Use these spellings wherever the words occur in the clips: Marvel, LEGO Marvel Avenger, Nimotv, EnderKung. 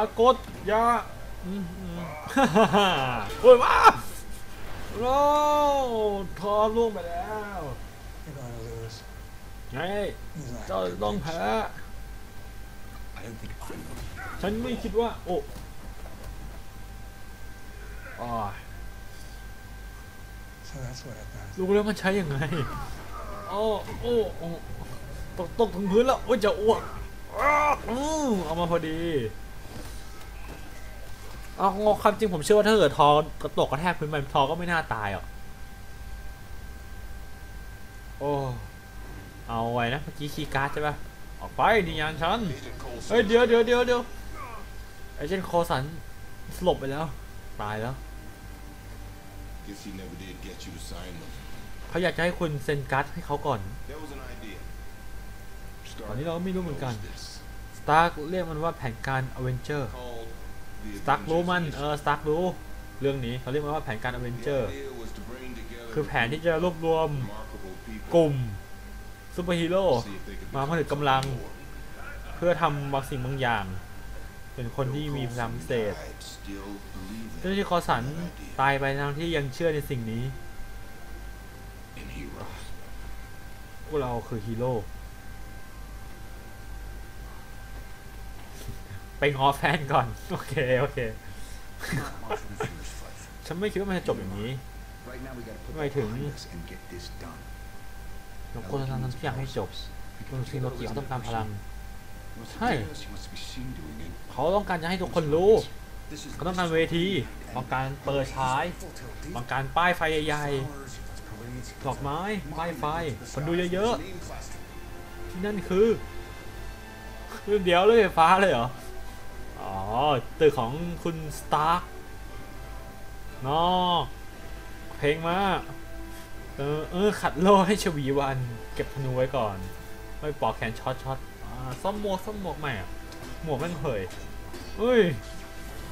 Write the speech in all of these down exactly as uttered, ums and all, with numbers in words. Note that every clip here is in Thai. ากดยาฮ่าฮ่าฮ่าโอ้ยว้าโอ้ทอล่วงไปแล้วไงเจ้าต้องแพ้ฉันไม่คิดว่าโอ้รู้แล้วมันใช้ยังไงโอ้โอ้ตกตกถึงพื้นแล้วว่าจะอ้วกเอามาพอดีเอางอคำจริงผมเชื่อว่าถ้าเกิดทอกระตกกระแทกพื้นไปทอก็ไม่น่าตายอ่ะโอ้เอาไว้นะเมื่อกี้คีย์การ์ดใช่ปะออกไปดีงานฉันเฮ้ยเดี๋ยวเดี๋ยวเดี๋ยวเดี๋ยวไอเจนโคสันสลบไปแล้วตายแล้วเขาอยากจะให้คุณเซ็นการ์ดให้เขาก่อนตอนนี้เราไม่รู้เหมือนกันสตาร์กเรียกมันว่าแผนการอเวนเจอร์สตาร์กรู้มันเออสตาร์กรู้เรื่องนี้เขาเรียกมันว่าแผนการอเวนเจอร์คือแผนที่จะรวบรวมกลุ่มซูเปอร์ฮีโร่มาผนึกกำลังเพื่อทำบางสิ่งบางอย่างเป็นคนที่มีพลังพิเศษเจ้าหน้าที่คอสันตายไปทั้งที่ยังเชื่อในสิ่งนี้พวกเราคือฮีโร่ไปงอแฟนก่อนโอเคโอเคฉันไม่คิดว่ามันจะจบอย่างนี้ไม่ถึงเราควรจะทำทุกอย่างให้จบบางทีโนกิเขาต้องการพลังใช่เขาต้องการจะให้ทุกคนรู้เขาต้องการเวทีต้องการเปิดฉายต้องการป้ายไฟใหญ่ๆดอกไม้ป้ายไฟคนดูเยอะๆที่นั่นคือเดี๋ยวเลยฟ้าเลยเหรออ๋อตึกของคุณสตาร์กนอเพลงมาเออเออขัดโล่ให้ชวีวันเก็บธนูไว้ก่อนไม่ปอกแขนช็อตช็อตซ่อมหมวกซ่อมหมวกใหม่หมวกแม่งเผยเฮ้ย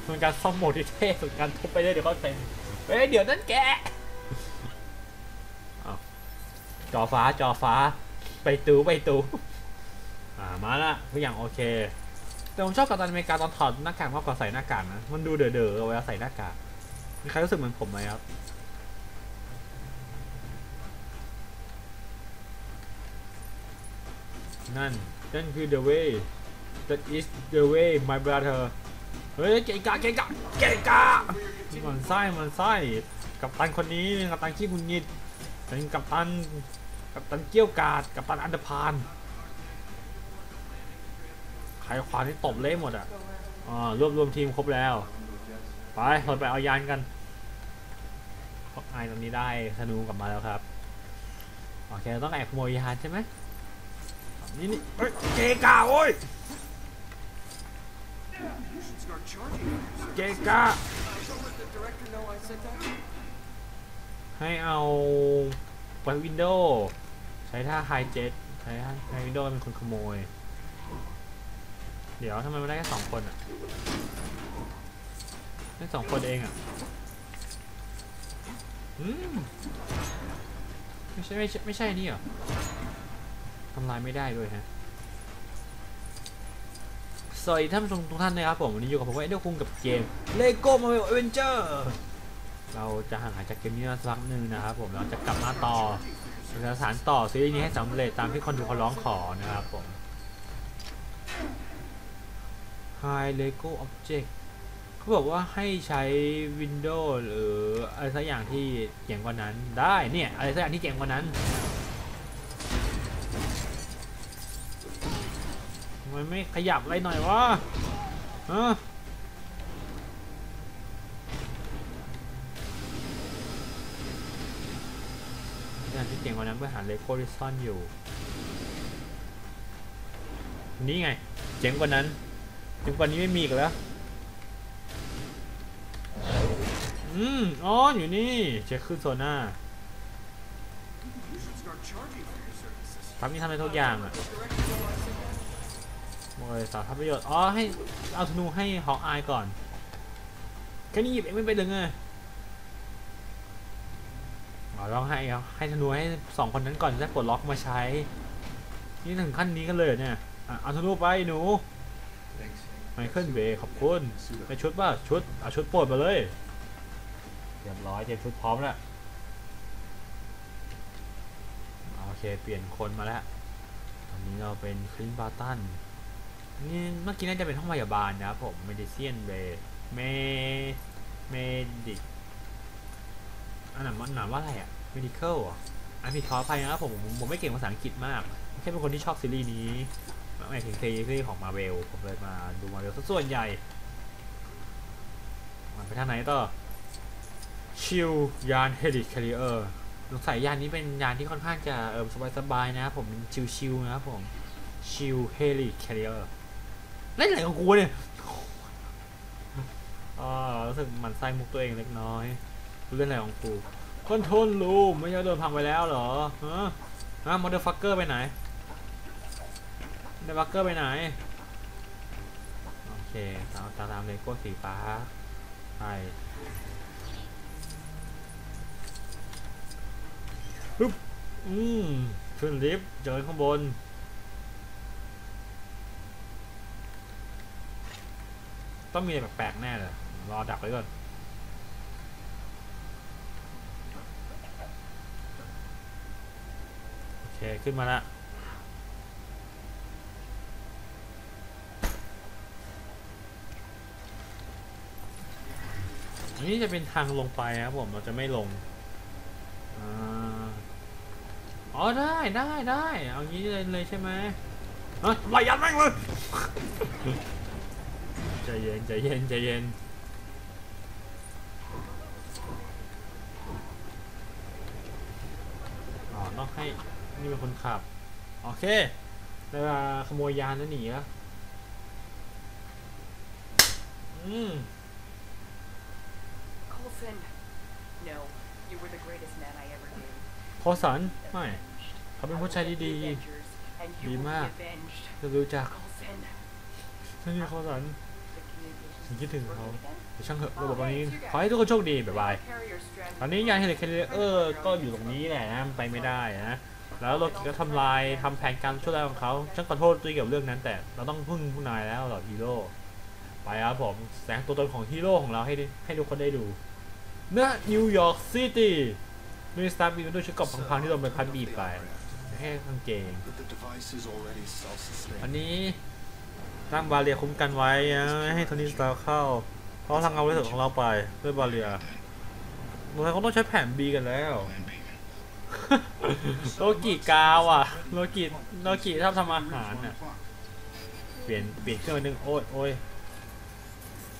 เป็นการซ่อมหมวกที่เท่สุดการทุบไปเลยเดี๋ยวเขาเซ็นเฮ้ยเดี๋ยวนั่นแกจอฟ้าจอฟ้าไปตูไปตูอ่ามาละทุกอย่างโอเคแต่ผมชอบกัปตันอเมริกาตอนถอดหน้ากากมากกว่าใส่หน้ากากนะมันดูเด๋อเด๋อเวลาใส่หน้ากากมีใครรู้สึกเหมือนผมไหมครับนั่นนั่นคือ the way that is the way my brother เฮ้ยเก่งกาเก่งกาเก่งกามันไส้มันไส้กัปตันคนนี้กัปตันขี้หงุดหงิดเป็นกัปตันกัปตันเกี้ยวกาดกัปตันอันธพาลใครขวานี่ตบเละหมดอ่ะอ๋อรวบรวมทีมครบแล้วไปเราไปเอายานกันเขาไอ้ตรงนี้ได้ธนูกลับมาแล้วครับโอเคต้องแอบขโมยยานใช่ไหมนี่นี่เกกาโอ้ยเกกาให้เอาไฟวินโดว์ใช้ท่าไฮเจ็ตใช้ท่าไฮวินโดว์เป็นคนขโมยเดี๋ยวทำไมไม่ได้แค่สองคนอ่ะได้สองคนเองอ่ะอืมไม่ใช่ไม่ใช่ไม่ใช่นี่เหรอทำลายไม่ได้ด้วยฮะสวัสดีท่านผู้ชมทุกท่านนะครับผมวันนี้อยู่กับผมไอเดลคุงกับเกม Lego Marvel Avenger เราจะห่างหายจากเกมนี้มาสักหนึ่งนะครับผมเราจะกลับมาต่อจะสานต่อซีรีส์นี้ให้สำเร็จตามที่คนดูเขาร้องขอนะครับผม High Lego Object เขาบอกว่าให้ใช้ Windows หรืออะไรสักอย่างที่เจ๋งกว่านั้นได้เนี่ยอะไรสักอย่างที่เจ๋งกว่านั้นมันไม่ขยับอะไรหน่อยวะฮะงานที่เก่งกว่านั้นเพื่อหาเลโก้ที่ซ่อนอยู่นี่ไงเจ๋งกว่านั้นเจ๋งกว่านี้ไม่มีอีกแล้วอืมอ๋ออยู่นี่เช็คขึ้นโซน่าทำนี่ทำได้ทุกอย่างอะโอ้ยสาธารณประโยชน์อ๋อให้เอาธนูให้ฮอกอายก่อนแค่นี้หยิบเองไม่ไปเลยไงอ๋อลองให้เอาให้ธนูให้สองคนนั้นก่อนจะปลดล็อกมาใช้นี่ถึงขั้นนี้กันเลยเนี่ยเอาธนูไปหนู ไมเคิลเบย์ขอบคุณไปชุดว่าชุดเอาชุดโปรดมาเลยเรียบร้อยเจ็ดชุดพร้อมแล้วโอเคเปลี่ยนคนมาแล้วตอนนี้เราเป็นคลินบาร์ตันนี่เมื่อกี้น่าจะเป็นห้องพยาบาลนะครับผมเมดิเซียนเบย์เมเมดิกอันนั้นมันหนาว่าอะไรอะเมดิเคิลอ่ะอันผิดขออภัยนะครับผมผมไม่เก่งภาษาอังกฤษมากแค่เป็นคนที่ชอบซีรีส์นี้หมายถึงซีรีส์ของมาเวลผมเลยมาดูมาเวลส่วนใหญ่มันไปทางไหนต่อชิลยานเฮลิคาริเออร์สงสัยยานนี้เป็นยานที่ค่อนข้างจะเออสบายๆนะครับผมชิลๆนะครับผมชิลเฮลิคาริเออร์เล่นอะไรของกูเนี่ยอ๋อรู้สึกมันไส้มุกตัวเองเล็กน้อยเล่นอะไรของกูคอนโทรลรูมไม่ใช่โดนพังไปแล้วเหรอฮะฮะมอเตอร์ฟักเกอร์ไปไหนเดบักเกอร์ไปไหนโอเคตามตามเลโก้สีฟ้าไปปึ๊บอืมขึ้นลิฟต์เจอข้างบนต้องมีอะไรแปลกๆแน่เลยรอดักไว้ก่อนโอเคขึ้นมาละอันนี้จะเป็นทางลงไปครับผมเราจะไม่ลงอ๋อได้ได้ได้เอางี้เลยเลยใช่ไหมอ่ะไล่ยัดแม่งเลยใจเย็นใจเย็นใจเย็นอ๋อต้องให้นี่เป็นคนขับโอเคเวลาขโมยยานแล้วหนีแล้วอืมโคสันไม่เขาเป็นผู้ชายที่ดีดีมากจะรู้จักฉันมีโคสันฉันคิดถึงเขาช่างเหอะระบบตอนนี้ขอให้ทุกคนโชคดีบ๊ายบายตอนนี้ยานเฮลิคอปเตอร์เออก็อยู่ตรงนี้แหละนะไปไม่ได้นะแล้วเราก็ทำลายทำแผนการช่วยเหลือของเขาฉันขอโทษด้วยเกี่ยวกับเรื่องนั้นแต่เราต้องพึ่งผู้นายแล้วเหล่าฮีโร่ไปครับผมแสดงตัวตนของฮีโร่ของเราให้ให้ทุกคนได้ดูณนิวยอร์กซิตี้ด้วยสตาร์บินด้วยชุดเกราะพังๆที่โดนใบพัดบีบไปแค่กางเกงอันนี้ตั้งบาเรียคุ้มกันไว้ให้โทนี่สตาร์เข้าเพราะทางเอาไว้ถึงของเราไปด้วยบาเรียเราคงต้องใช้แผน บี กันแล้วโลกิกาวอ่ะโลกิโลกิชอบทำอาหารอ่ะเปลี่ยนเปลี่ยนเครื่องนึงโอ้ยโอ้ย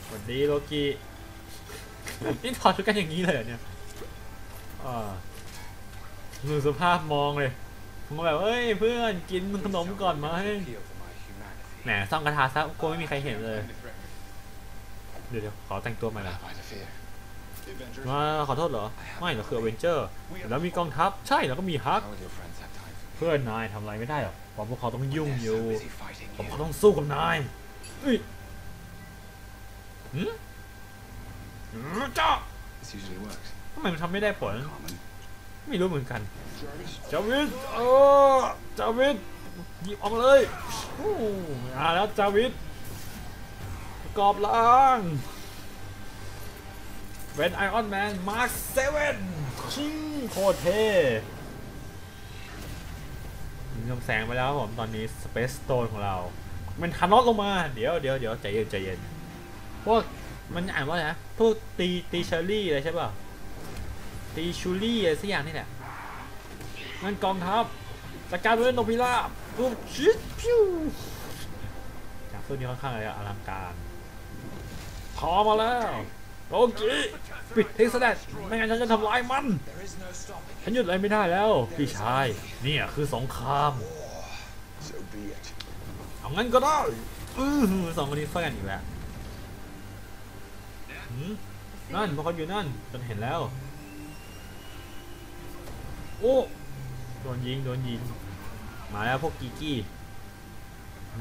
สวัสดีโลกินี่ถอดชุดกันอย่างนี้เลยเนี่ยอ่าดูสภาพมองเลยผมก็แบบเอ้ยเพื่อนกินขนมก่อนไหมแหมซ่องกระทาซะกูไม่มีใครเห็นเลยเดี๋ยวขอแต่งตัวใหม่ละมาขอโทษเหรอไม่เราคืออเวนเจอร์แล้วมีกองทัพใช่แล้วก็มีฮักเพื่อนนายทำอะไรไม่ได้หรอกเพราะพวกเขาต้องยุ่งอยู่ผมเขาต้องสู้กับนายอืมจ้าทำไมมันทำไม่ได้ผลไม่รู้เหมือนกันเจ้าวิทเออเจ้าวิทหยิบออกมาเลยอู้อ่าแล้วเจ้าวิทกรอบล่างเป็นไอออนแมนมาร์คเซเว่นชิงโคเทนำแสงไปแล้วผมตอนนี้สเปซสโตนของเรามันทานอสลงมาเดี๋ยวเดี๋ยวเดี๋ยวใจเย็นใจเย็นพวกมันอ่านว่าอะไรนะพวกตีตีเชอรี่อะไรใช่ป่ะตีชูรี่อะไรสักอย่างนี่แหละมันกองทัพจัดการด้วยนกพิราบปุ๊บชิดพิวจากตัวนี้ค่อนข้างอะไรอลังการพอมาแล้วโลกิปิดเทคสแลชไม่งั้นฉันจะทำลายมันฉันหยุดอะไรไม่ได้แล้วพี่ชายนี่คือสงครามเอางั้นก็ได้อื้อสองคนนี้ฟาดกันอีกแล้วนั่นพวกเขาอยู่นั่นจนเห็นแล้วโอ้โดนยิงโดนยิงมาแล้วพวกกีกี้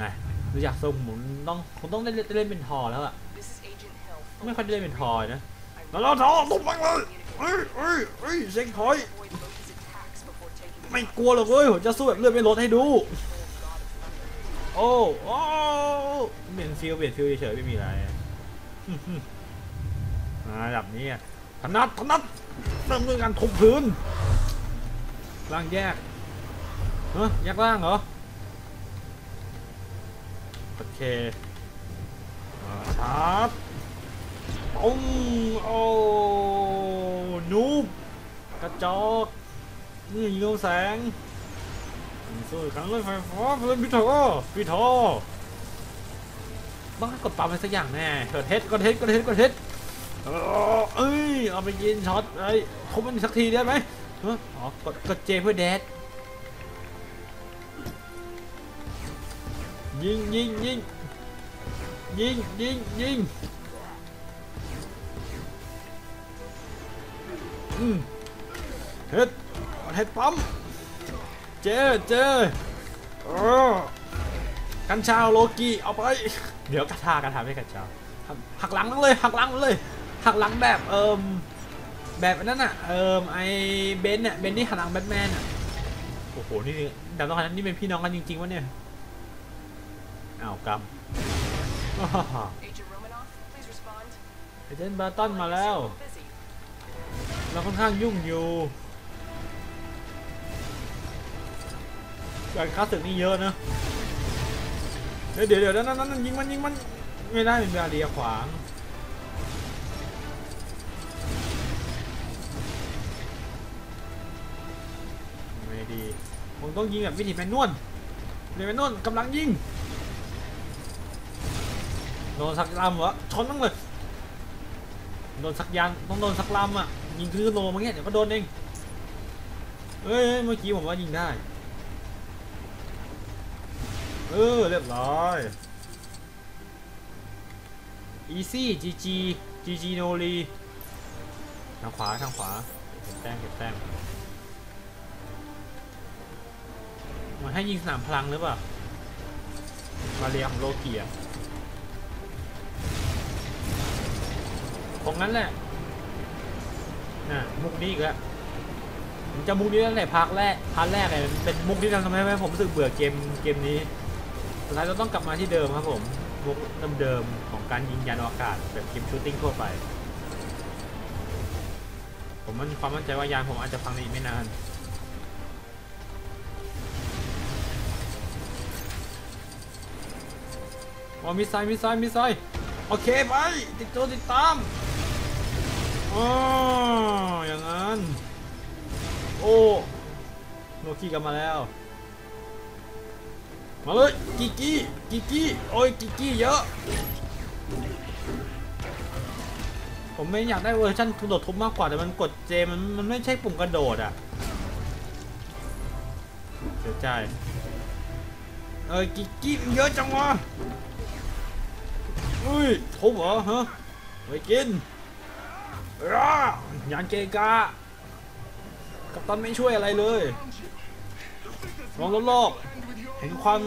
นายรู้จักส่งหมุนต้องคงต้องได้เล่นเป็นทอแล้วอะไม่ค่อยได้เล่นเป็นทอนะแล้วเราทอตบมันเลยเฮ้ยเฮ้ยเฮ้ยเซ็งถอยไม่กลัวหรอกเว้ยผมจะสู้แบบเลือดไม่ลดให้ดู โอ้โอ้เบียดฟิวเบียดฟิวเฉยๆไม่มีอะไรระดับนี้ถนัดถนัดเริ่มด้วยการทุบพื้นล่างแยกเฮ้ยแยกล่างเหรอโอเคชาร์จปุ้งโอ้นูบกระจอกนี่เงาแสงสู้ขังรถไฟฟ้าเล่นพิทอพิทอบ้ากดปั๊มอะไรสักอย่างแน่เกิดเฮ็ดก็เฮ็ดก็เฮ็ดก็เฮ็ดเอ้ยเอาไปยินช็อตไอ้ทุบมันสักทีได้ไหมอ๋อกดกดเจเพื่อแดดยิงยิงยิงยิงยิงยิงอืมเฮ็ดเฮ็ดปั๊มเจเจกันชาโลกีเอาไปเดี๋ยวกระทากันทำให้กันชาหักหลังเลยหักหลังเลยหักหลังแบบเอิมแบบนั้นน่ะเอิมไอเบนเนี่ยเบนนี่หักหลังแบทแมนอ่ะโอ้โหนี่ดาวตอนนั้นนี่เป็นพี่น้องกันจริงๆวะเนี่ยอ้าวกำเอเจนต์บาร์ตันมาแล้วเราค่อนข้างยุ่งอยู่การค้าศึกนี่เยอะนะเดี๋ยวเดี๋ยวนั่นนั่นยิงมันยิงมันไม่ได้เป็นเวลาเดียวขวางไม่ดีผมต้องยิงแบบวิธีแมนนวลเดี๋ยวแมนนวลกำลังยิงโดนสักลำเหรอชนต้องเลยโดนสักยางต้องโดนสักลำอ่ะยิงคือโลมาเงี้ยเดี๋ยวก็โดนเองเอ้ยเมื่อกี้ผมว่ายิงได้เออเรียบร้อยอีซี่จีจีจีจีโนรีทางขวาทางขวาเก็บแต้มเก็บแต้มมันให้ยิงสนามพลังหรือเปล่ามาเรียงโลเกียของนั้นแหละน่ะมุกนี้อีกแล้วผมจะมุกนี้ตั้งแต่พาร์ทแรกพาร์ทแรกเลยเป็นมุกที่ทำให้ผมรู้สึกเบื่อเกมเกมนี้สุดท้ายเราต้องกลับมาที่เดิมครับผมมุกเดิมๆของการยิงยานอวกาศแบบเกมชูตติ้งทั่วไปผมมั่นความมั่นใจว่ายานผมอาจจะพังในอีกไม่นานอ๋อมิสไซล์มิสไซล์มิสไซล์โอเคไปติดตัวติดตามอ๋ออย่างนั้นโอ้โลกี้กลับมาแล้วมาเลยกิกี้กิกี้โอ้ยกิกี้เยอะผมไม่อยากได้เวอร์ชันกระโดดทุบมากกว่าแต่มันกดเจมันมันไม่ใช่ปุ่มกระโดดอ่ะเสียใจเอ้ยกิกี้เยอะจังวะเฮ้ยทุบเหรอฮะไปกินยานเกกากัปตันไม่ช่วยอะไรเลยมองรอบๆเห็นความ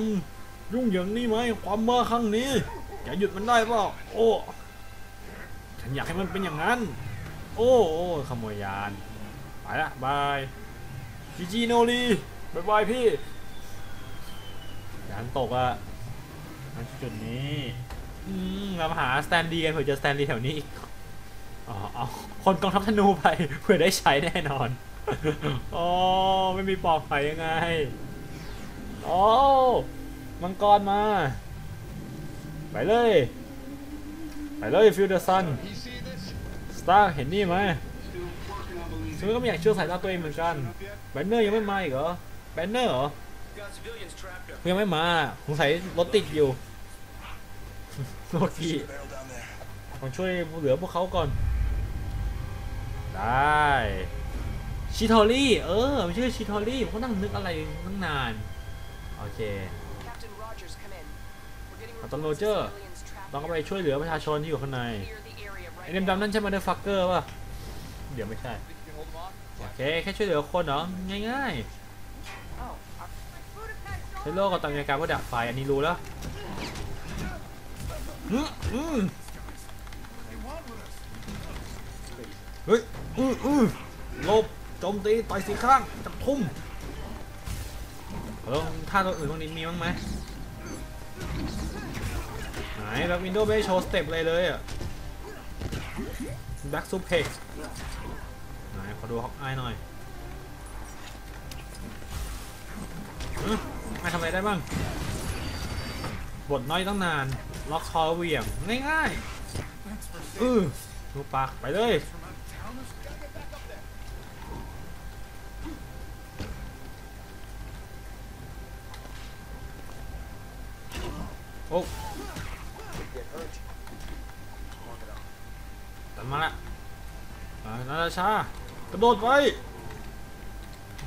ยุ่งเหยิงนี่ไหมความเมื่อครั้งนี้อย่าหยุดมันได้เปล่าโอ้ฉันอยากให้มันเป็นอย่างนั้นโอ้โอ้ขโมยยานไปละบายจีจีโนรีบายบายพี่ยานตกอะจุดนี้เราหาสแตนดี้กันเผื่อเจอสแตนดี้แถวนี้อีกอ๋อเอาคนกองทัพธนูไปเผื่อได้ใช้แน่นอนอ๋อไม่มีปอกไฟยังไงอ๋อมังกรมาไปเลยไปเลยฟิวเดอร์ซันสตาร์เห็นนี่ไหมฉันก็ไม่อยากเชื่อสายตาตัวเองเหมือนกันแบนเนอร์ยังไม่มาอีกเหรอแบนเนอร์เหรอยังไม่มาสงสัยรถติดอยู่โลกี้ต้องช่วยเหลือพวกเขาก่อนได้ชิทอรี่เออมันชื่อชิทอรี่เขานั่งนึกอะไรตั้งนานโอเคกัปตันโรเจอร์ต้องไปช่วยเหลือประชาชนที่อยู่ข้างในไอ้ดำๆนั่นใช่มาเดอร์ฟักเกอร์ป่ะเดี๋ยวไม่ใช่โอเคแค่ช่วยเหลือคนเนาะง่ายๆใช้โลกกับตังค์ในการว่าดับไฟอันนี้รู้แล้วเฮ้ยอืออือลบโจมตีต่อยสี่ข้างจับทุ่มแล้วท่าตัวอื่นตรงนี้มีบ้างไหม ายแล้ววินโดว์ไม่โชว์สเต็ปอะไรเลยอ่ะแบ็กซูเพกไหนขอดูฮอกอายหน่อยไอ้ทำอะไรได้บ้างบทน้อยตั้งนานล็อกคอเหวี่ยงง่ายๆอือลูกปากไปเลยโอ้ตันมาละนาราชากระโดดไป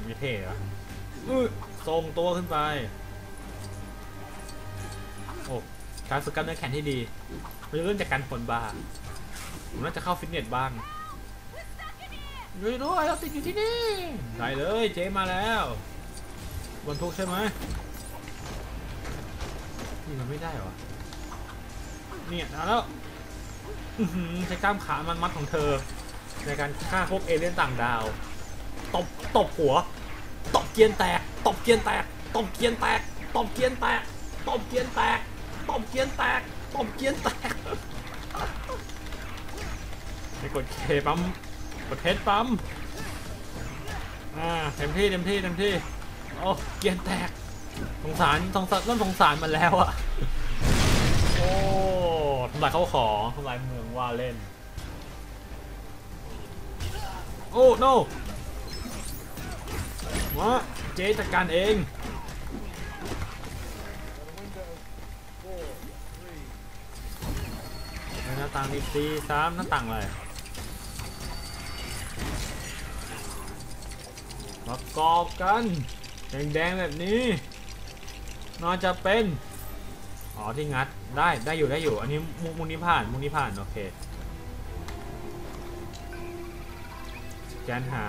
ไม่เท่อะทรงตัวขึ้นไปโอ้การฝึกกล้ามเนื้อแขนที่ดีมันจะเริ่มจากการผลบาร์ผมน่าจะเข้าฟิตเนสบ้างด้วยด้วยเราติดอยู่ที่นี่ได้เลยเจมาแล้วบนทุกใช่ไหมนี่มันไม่ได้หรอเนี่ยแล้วใช้กล้ามขามันมัดของเธอในการฆ่าพวกเอเลี่ยนต่างดาวตบตบหัวตบเกียนแตกตบเกียนแตกตบเกียนแตกตบเกียนแตกตบเกียนแตกตบเกียนแตกตบเกียนแตกไปกดเคปั๊มกดเพชรปั๊มอ่าเต็มที่เต็มที่เต็มที่โอ้เกียนแตกสงสารสงสารนั่นสงสารมันแล้วอ่ะโอ้ทำลายเขาขอทำลายเมืองว่าเล่นโอ้ โน วะเจ๊จัดการเองหน้าต่างดีๆสามหน้าต่างเลยประกอบกันแดงๆแบบนี้น่าจะเป็นอ๋อที่งัดได้ได้อยู่ได้อยู่อันนี้มุกนี้ผ่านมุกนี้ผ่านโอเคการหา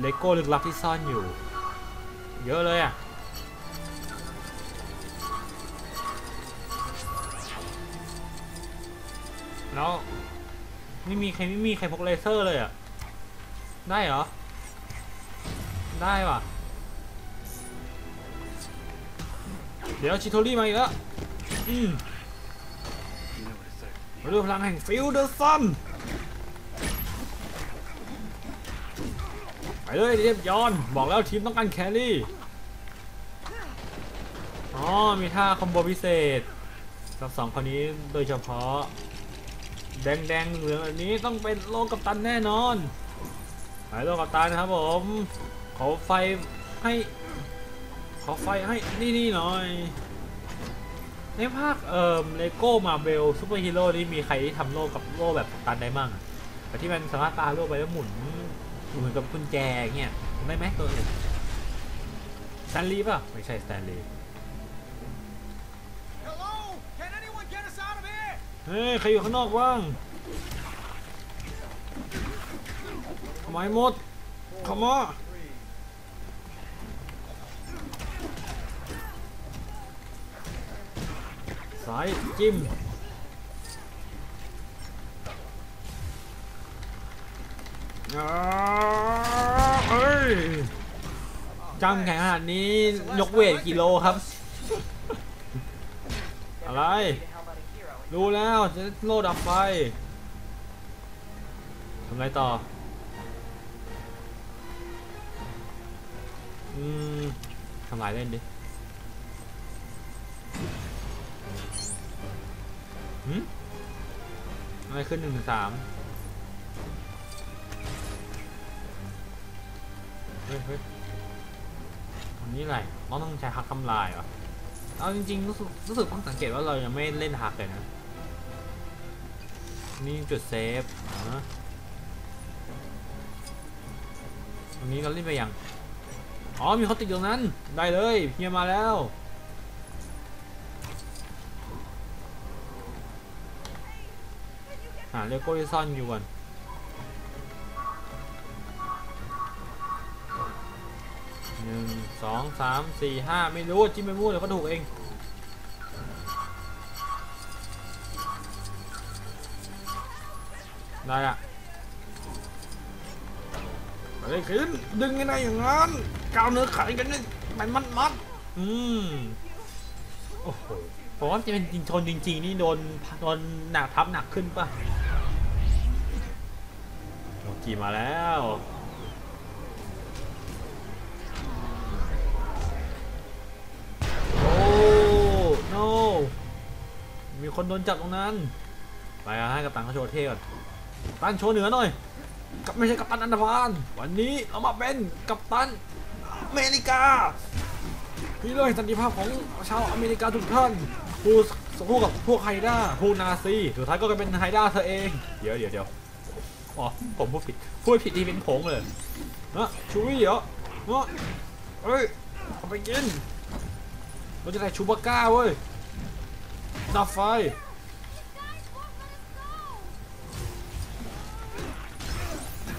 เลโก้ลึกลับที่ซ่อนอยู่เยอะเลยอ่ะแล้วไม่มีใครไม่มีใครพกเลเซอร์เลยอ่ะได้เหรอได้ว่ะเดี๋ยวชิโทรี่มาอีกแล้วอืมมาดูพลังแห่งฟิลเดอร์ซันไปเลยเรียบย้อนบอกแล้วทีมต้องการแครี่อ๋อมีท่าคอมโบพิเศษกับสองคนนี้โดยเฉพาะแดงๆเหลืองแบบนี้ต้องเป็นโลกัปตันแน่นอนหายโลกัปตันนะครับผมขอไฟให้ขอไฟให้นี่นี่หน่อยในภาคเอ่อเลโก้มาเบลซูเปอร์ฮีโร่นี่มีใครที่ทำโลกับโลแบบกัปตันได้มั่งแต่ที่มันสามารถปาโลไปแล้วหมุนเหมือนกับกุญแจเงี้ยไม่ไหมตัวอื่นสแตนลีย์ป่ะไม่ใช่สแตนลีย์เฮ้ยใครอยู่ข้างนอกว่างขมายมดขมอสายจิ้มจำแข่งขนาดนี้ยกเวทกิโลครับอะไรรู้แล้วจะโลดดับไฟทำไรต่ออืมทำลายเล่นดิหืมอะไรขึ้นหนึ่งถึงสามเฮ้ยเฮ้ยอันนี้อะไรเราต้องใช้ฮักทำลายเหรอเอาจริงๆรู้สึกรู้สึกต้องสังเกตว่าเรายังไม่เล่นฮักเลยนะนี่จุดเซฟนะตรงนี้เราเล่นไปยังอ๋อมีเขาติดอยู่นั้นได้เลยเฮียมาแล้วหาเลโก้ที่ซ่อนอยู่ก่อนหนึ่งสองสามสี่ห้าไม่รู้จิ้มไปมั่วเดี๋ยวก็ถูกเองได้อะไปเลยขึ้นดึงยังไงอย่างนั้นก้าวเนื้อไขกันนี่มันมัดมัดอืมโอ้โห ผมว่าจะเป็นจริงชนจริงๆนี่โดนโดนหนักทับหนักขึ้นป่ะโลกี้มาแล้วโอ้โนมีคนโดนจับตรงนั้นไปให้กัปตันเขาโชว์เท่ก่อนกัปตันโชว์เหนือหน่อยกับไม่ใช่กัปตันอันธพาลวันนี้เรามาเป็นกัปตันอเมริกาที่เรื่องสันติภาพของชาวอเมริกาทุกท่านผู้สู้กับพวกไฮด้าผู้นาซีสุดท้ายก็กลายเป็นไฮด้าเธอเองเดี๋ยวเดี๋ยวเดี๋ยวอ๋อผมพูดผิดพูดผิดที่เป็นผงเลยนะชูวี่เหรอนะเฮ้ยเอาไปกินเราจะได้ชูบาก้าเว้ยดับไฟ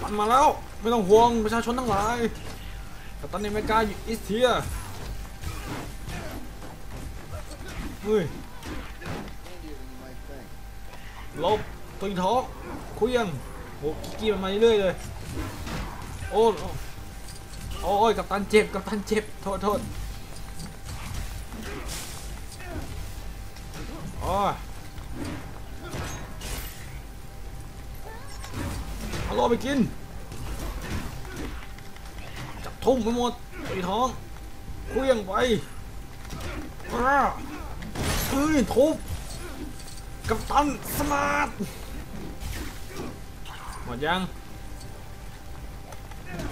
มันมาแล้วไม่ต้องห่วงประชาชนทั้งหลายกัปตันอเมริกาอิสเทียเฮ้ยลบตีท้องคุยยังโอ้กี้มันมาเรื่อยเลยโอ้โอ้ยกัปตันเจ็บกัปตันเจ็บโทษโทษอ๋อเอาล่อไปกินจับทุ่มไปหมดตีท้องคุยยังไปอื้อทุบกัปตันสมาร์ทหมดยัง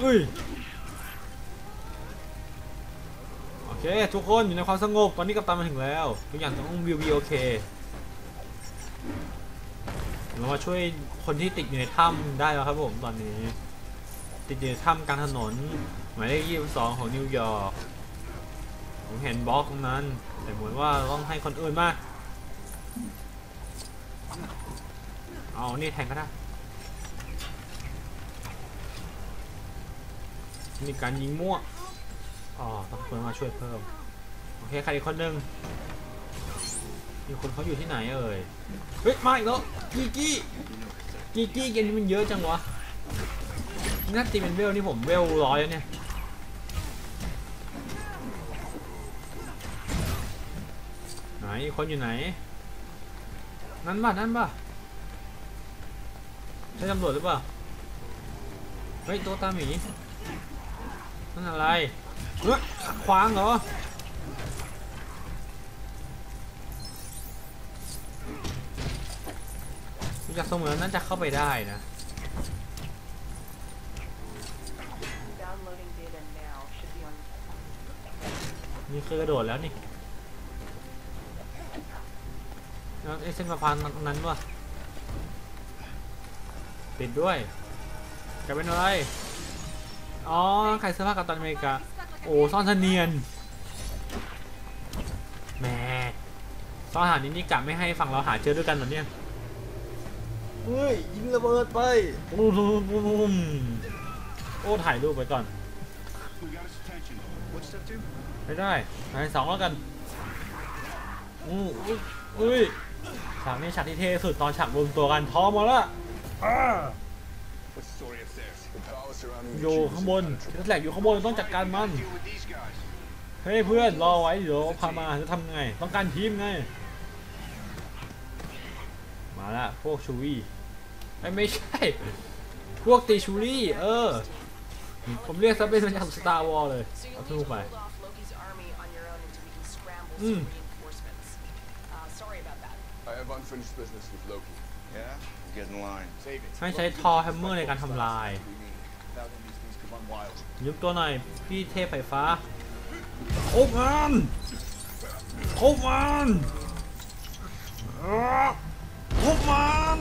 อื้อโอเคทุกคนอยู่ในความสงบตอนนี้กัปตันมาถึงแล้วทุกอย่างต้องวิววีโอเคเรามาช่วยคนที่ติดอยู่ในถ้ำได้แล้วครับผมตอนนี้ติดอยู่ในถ้ำกลางถนนหมายเลขยี่สิบสองของนิวยอร์กผมเห็นบล็อกตรงนั้นแต่เหมือนว่าต้องให้คนอื่นมาเอานี่แทงก็ได้นี่การยิงมั่วอ๋อต้องคนมาช่วยเพิ่มโอเคใครอีกคนหนึ่งมีคนเขาอยู่ที่ไหนเอ่ยเฮ้ยมาอีกแล้วกีกี้กีกี้เกมนี้มันเยอะจังวะน่าตีเป็นเวลนี่ผมเวลร้อยแล้วเนี่ยไหนคนอยู่ไหนนั่นป่ะนั่นป่ะใช่ตำรวจหรือเปล่าเฮ้ยตัวตาหมีนั่นอะไรเฮ้ยขวางเหรอจากเสมือนนั้นจะเข้าไปได้นะนี่คือกระโดดแล้วนี่ไอ้เส้นประพันธ์นั้นวะปิดด้วยกลายเป็นอะไรอ๋อใครเสื้อผ้ากัปตันอเมริกาโอ้ซ่อนเนียนแหมซ่อนหานี้นี่กะไม่ให้ฝั่งเราหาเจอด้วยกันหรอเนี่ยเฮ้ยยิงระเบิดไปโอ้ถ่ายรูปไปก่อนไม่ได้ถ่ายสองแล้วกันอู้อุ้ยฉากนี้ฉากที่เท่สุดตอนฉากรวมตัวกันท้อมาละอยู่ข้างบนแหลกอยู่ข้างบนต้องจัดการมันเฮ้ยเพื่อนรอไว้เดี๋ยวพามาจะทำไงต้องการทีมไงมาละพวกชูวี่ไม่ใช่พวกตีชูรี่เออผมเรียกซับเป็นมาจากสตาร์วอลเลยเอาทูไปอืมให้ใช้ทอแฮมเมอร์ในการทำลายยุบตัวหน่อยพี่เทพไฟฟ้าโอ้มันโอ้มันโอ้มัน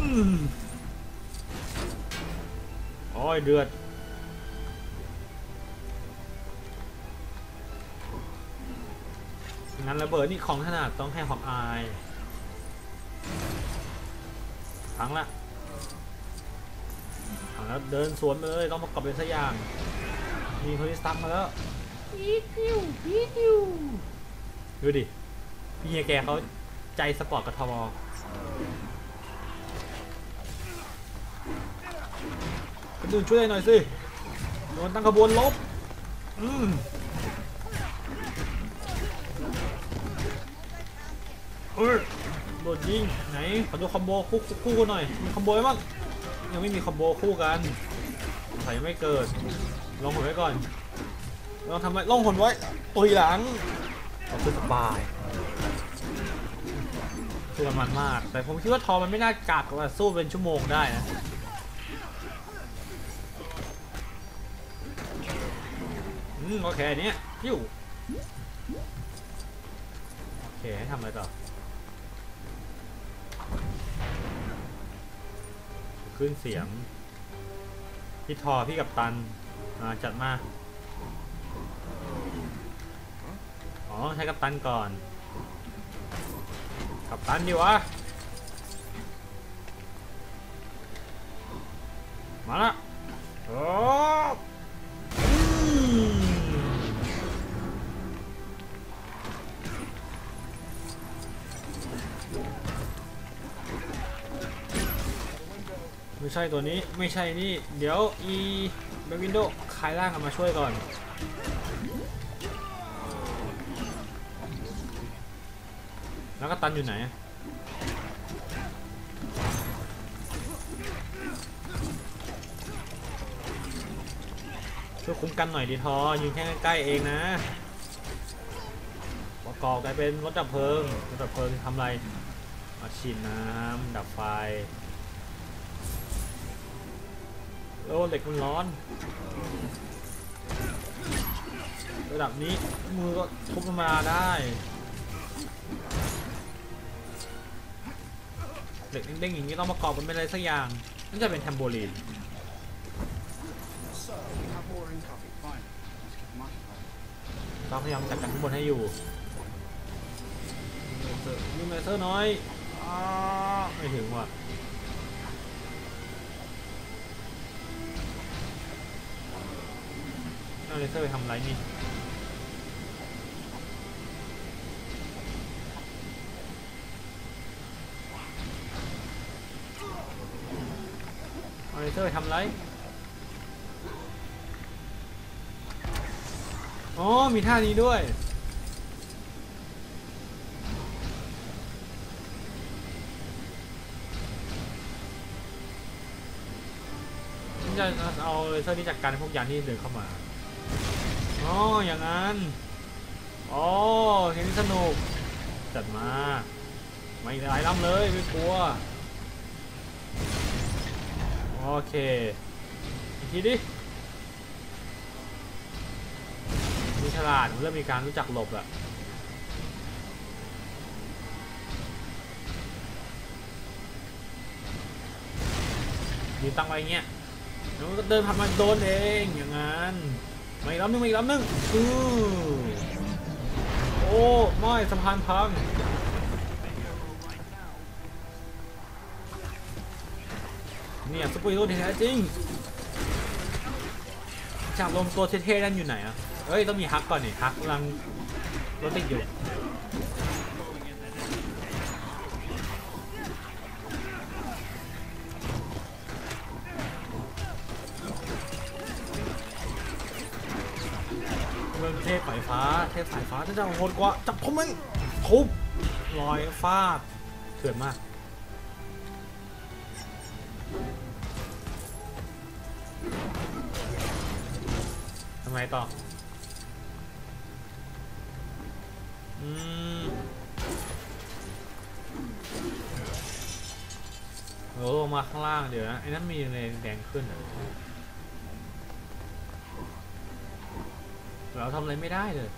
โอ้ยเดือดงั้นระเบิดนี่ของถนัดต้องให้ของอายพังละพังแล้วเดินสวนไปเลยต้องประกอบเป็นสักอย่างมีคนที่สตั๊กมาแล้วพีดิวพีดิวดูดิพี่แกเขาใจสปอร์ตกับทวารคนอื่นช่วยหน่อยสิโดนตั้งขบวนลบอืม โดดยิงไหนขอดูคอมโบคู่คู่หน่อยมีคอมโบมั้งยังไม่มีคอมโบคู่กันใส่ไม่เกิดลองหนไว้ก่อนลองทำไว้ลองหนไว้ตุยหลังเอาคือสบายคือมันมากแต่ผมคิดว่าทอมันไม่น่ากาดกับสู้เป็นชั่วโมงได้นะอืมโอเคเนี้ยอยู่โอเคให้ทำอะไรต่อขึ้นเสียงพี่ทอพี่กับตันจัดมาอ๋อใช้กับตันก่อนกับตันดีวะมาละโอ้ไม่ใช่ตัวนี้ไม่ใช่นี่เดี๋ยวอีแบล็กวินโดว์คลายร่างกันมาช่วยก่อนแล้วก็ตันอยู่ไหนช่วยคุ้มกันหน่อยดิทอยืนแค่ใกล้ๆเองนะประกอบกลายเป็นรถดับเพลิงรถดับเพลิงทำอะไรมาฉีดน้ำดับไฟโอ้เหล็กมันร้อนระดับนี้มือก็ทุบมาได้เหล็กเด้งๆอย่างนี้ต้องประกอบกันเป็นอะไรสักอย่างนั่นจะเป็นแทมโบลีนต้องพยายามจัดการข้างบนให้อยู่มีเลเซอร์น้อยไม่ถึงว่ะเลเซอร์ไปทำไรนี่เลเซอร์ไปทำไรอ๋อมีท่านี้ด้วยจะเอาเลเซอร์นี้จัดการพวกยานที่เดินเข้ามาอ๋ออย่างนั้นอ๋อเห็นสนุกจัดมาไม่ได้ล้ำเลยไม่กลัวโอเคอีกทีดิมีฉลาดเริ่มมีการรู้จักหลบอะยืนตั้งไว้เงี้ยแล้วก็เดินผ่านมาโดนเองอย่างนั้นมาอีกลำหนึ่งมาอีกลำหนึ่งอือโอ้ไม่สะพานพังเนี่ยซุปเปอร์ฮีโร่ที่แท้จริงจากลมตัวเท่ๆนั่นอยู่ไหนอ่ะเฮ้ยต้องมีฮักก่อนนี่ฮักกำลังรถติดอยู่เทพสายฟ้าเทพสายฟ้าท่านจะโหดกว่าจับผมมันทุบลอยฟาดเถื่อนมากทำไมต่ออืมโอ้มาข้างล่างเดี๋ยวนะไอ้นั้นมีอะไรแดงขึ้นอ่ะเราทำอะไรไม่ได้เลย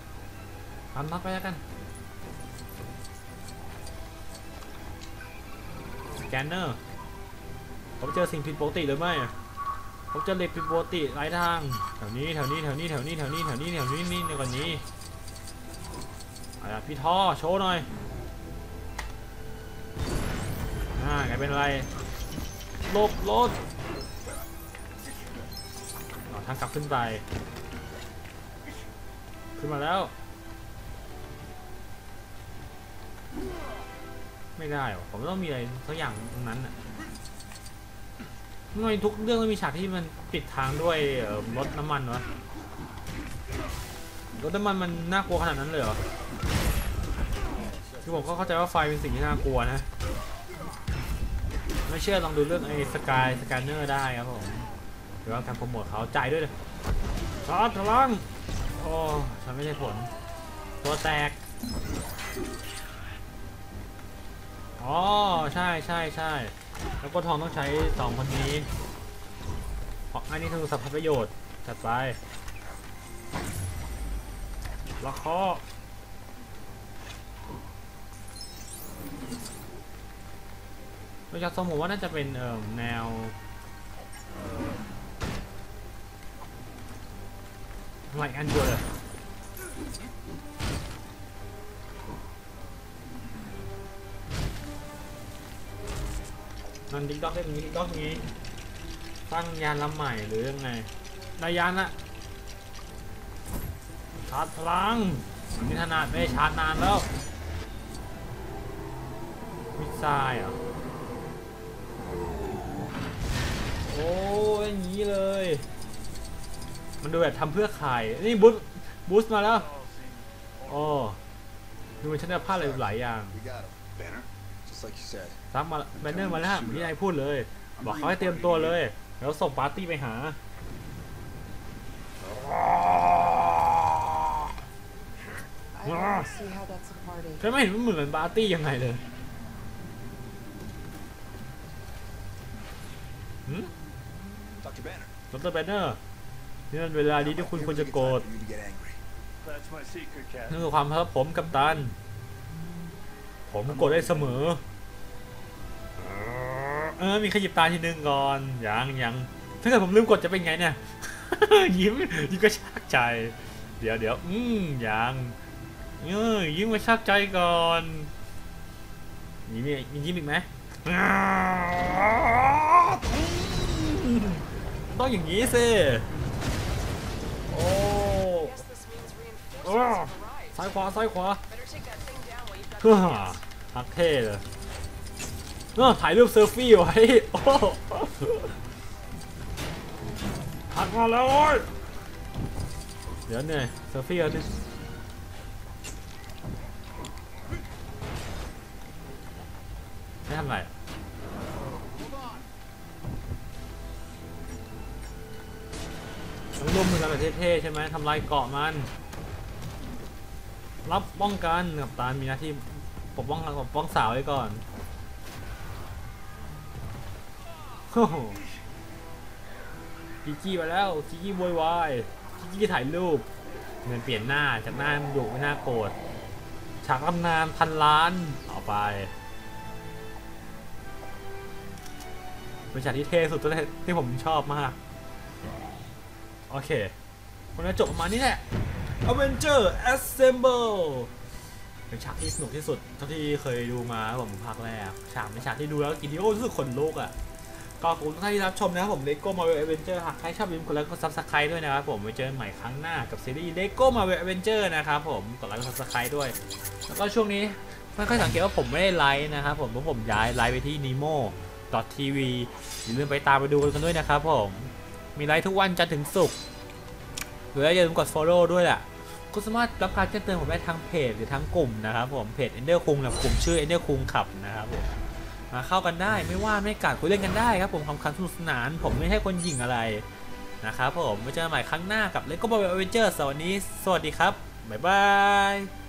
ทำนัดไปแล้วกันสแกนเนอร์ผมเจอสิ่งผิดปกติหรือไม่ผมเจอเหล็กผิดปกติหลายทางแถวนี้แถวนี้แถวนี้แถวนี้แถวนี้แถวนี้แถวนี้นี่ในก่อนนี้อะไรพี่ท่อโชว์หน่อยน่าไงเป็นอะไรลบลดทางกลับขึ้นไปขึ้นมาแล้วไม่ได้หรอผมต้องมีอะไรสักอย่างตรงนั้นน่ะทำไมทุกเรื่องมันมีฉากที่มันปิดทางด้วยรถน้ำมันวะรถน้ำมันมันน่ากลัวขนาดนั้นเลยเหรอ คือผมก็เข้าใจว่าไฟเป็นสิ่งที่น่ากลัวนะไม่เชื่อลองดูเรื่องไอ้สกายสแกนเนอร์ได้ครับผมหรือว่าการโปรโมทเขาจ่ายด้วยเลยชาร์จพลังโอ้ฉันไม่ใช่ผลตัวแตกอ๋อใช่ใช่ใช่แล้วก็ทองต้องใช้สองคนนี้อันนี้คือสัพพประโยชน์จัดไปละครเราจะสมมติว่าน่าจะเป็นแนวไหลอันเดียวเลยนั่นดิ๊กด็อกได้ตรงนี้ดิ๊กด็อกนี้ตั้งยานลำใหม่หรือยังไงได้ยานละชาร์จพลังนี่ขนาดไม่ชาร์จนานแล้วมิสไซล์อ่ะโอ้ยงี้เลยมันดูแบบทำเพื่อขายนี่บูสบูสมาแล้วโอ้ดูมันชั้นจะพลาดอะไรหลายอย่างซ้ำมาแบนเนอร์มาแล้วพี่นายพูดเลยบอกเขาให้เตรียมตัวเลยแล้วส่งปาร์ตี้ไปหาฉันไม่เห็นมันเหมือนปาร์ตี้ยังไงเลยด็อกเตอร์แบนเนอร์นี่เป็นเวลาดีที่คุณควรจะโกรธนี่คือความลับผมกัปตันผมโกรธได้เสมอเออมีขยิบตาทีนึงก่อนยังยังถ้าเกิดผมลืมกดจะเป็นไงเนี่ย ยิ้มยิ้มก็ชักใจเดี๋ยวเดี๋ยวอืมยังเออยิ้มก็ชักใจก่อนยิ้มมียิ้มอีกไหมต้องอย่างนี้สิโอ้ซ้ายขวาซ้ายขวาเฮ้อฮักเท่เลยเนาะถ่ายรูปเซลฟี่ไว้โอ้หักมาแล้วเดี๋ยวเนี่ยเซลฟี่เอาดิไม่ทำไรร่วมมือกันแบบเท่ๆใช่ไหมทำลายเกาะมันรับป้องกันกับตามีหน้าที่ปกป้องปกป้องสาวไว้ก่อนจีจี้มาแล้วจีจี้โวยวายจีจี้ถ่ายรูปเหมือนเปลี่ยนหน้าจากหน้าดุเป็นหน้าโกรธฉากตำนานพันล้านเอาไปเป็นฉากที่เท่สุดที่ผมชอบมากโอเคคนจะจบมานี่แหละ Avenger Assemble เป็นฉากที่สนุกที่สุดเท่าที่เคยดูมาผมภาคแรกฉากเป็นฉากที่ดูแล้วกินดิโอรู้สึกขนลุกอ่ะก็ขอบคุณท่านที่รับชมนะครับผม Lego Marvel Avenger หากใครชอบอย่าลืมกดไลค์กด Subscribe ด้วยนะครับผมไว้เจอกันใหม่ครั้งหน้ากับซีรีส์ Lego Marvel Avenger นะครับผมกดไลค์กด Subscribe ด้วยแล้วก็ช่วงนี้ไม่ค่อยสังเกตว่าผมไม่ได้ไลฟ์นะครับผมเพราะผมย้ายไลฟ์ไปที่ nemo ดอท ที วี อย่าลืมไปตามไปดูกันด้วยนะครับผมมีไลฟ์ทุกวันจันทร์ถึงศุกร์หรืออย่าลืมกด follow ด้วยแหละคุณสามารถรับการแจ้งเตือนผมได้ทางเพจหรือทางกลุ่มนะครับผมเพจ Ender คุงกับกลุ่มชื่อ Ender คุงขับนะครับผมมาเข้ากันได้ไม่ว่าไม่กัดคุยเล่นกันได้ครับผมคำคันสนุกสนานผมไม่ให้คนหยิ่งอะไรนะครับผมไว้เจอกันใหม่ครั้งหน้ากับ Lego Marvel Avenger สวัสดีครับบ๊ายบาย